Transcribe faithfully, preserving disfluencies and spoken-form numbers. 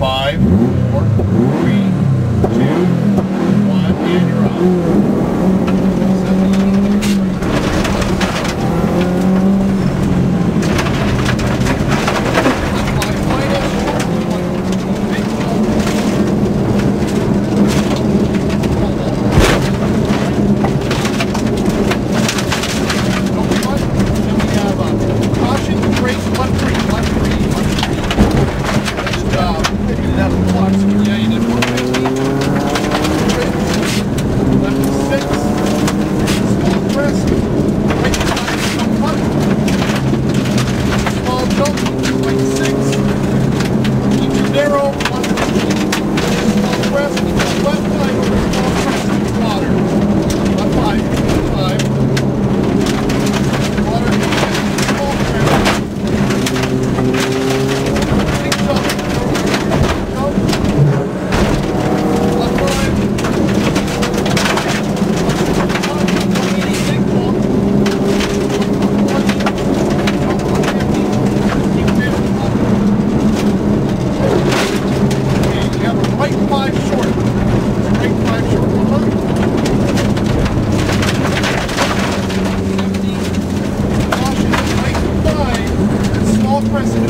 five, four, three, two, one, and you're president.